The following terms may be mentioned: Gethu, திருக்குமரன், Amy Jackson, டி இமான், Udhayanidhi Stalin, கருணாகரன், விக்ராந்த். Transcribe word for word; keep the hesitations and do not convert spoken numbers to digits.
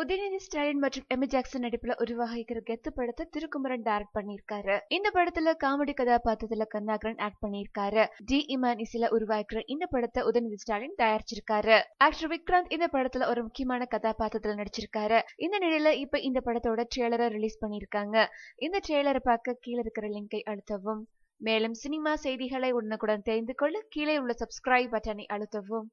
Udhayanidhi Stalin மற்றும் Amy Jackson நடிப்புல உருவாகியிருக்கிற கெத்து படத்தை திருக்குமரன் டைரக்ட் பண்ணியிருக்காரு. இந்த படத்துல காமெடி கதாபாத்திரத்துல கருணாகரன் ஆக்ட் பண்ணியிருக்காரு. டி இமான் இசையில உருவாக்கிற இந்த படத்தை Udhayanidhi Stalin தயாரிச்சிருக்காரு. ஆக்டர் விக்ராந்த் இந்த படத்துல ஒரு முக்கியமான கதாபாத்திரத்துல நடிச்சிருக்காரு. இந்த நிலையில இப்ப இந்த படத்தோட ட்ரெய்லரை ரிலீஸ் பண்ணியிருக்காங்க. இந்த ட்ரெய்லரை பார்க்க கீழே இருக்கிற லிங்கை அழுத்தவும். மேலும் சினிமா செய்திகளை உடனுக்குடன் தெரிந்து கொள்ள கீழே உள்ள சப்ஸ்கிரைப் பட்டனை அழுத்தவும்.